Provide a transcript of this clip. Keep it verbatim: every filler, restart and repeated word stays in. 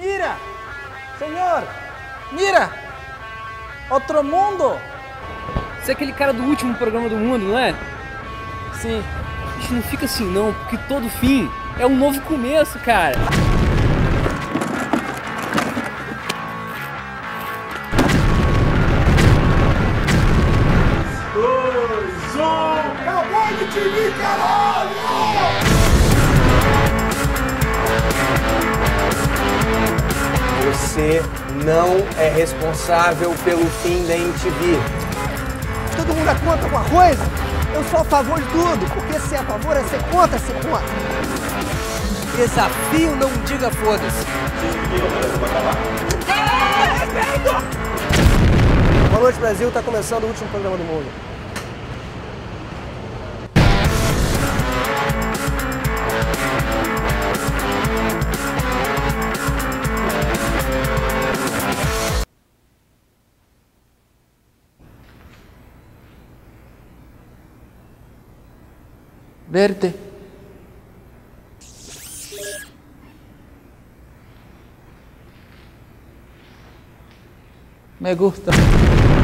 Mira, Senhor, mira, outro mundo. Você é aquele cara do último programa do mundo, não é? Sim. A gente não fica assim não, porque todo fim é um novo começo, cara. Dois, um, acabou a M T V, caralho! Você não é responsável pelo fim da M T V. Todo mundo é contra com arroz? Eu sou a favor de tudo, porque se é a favor é ser contra, ser contra. Desafio não diga foda-se. Boa noite, Brasil. Está começando o último programa do mundo. Verde. Me gusta.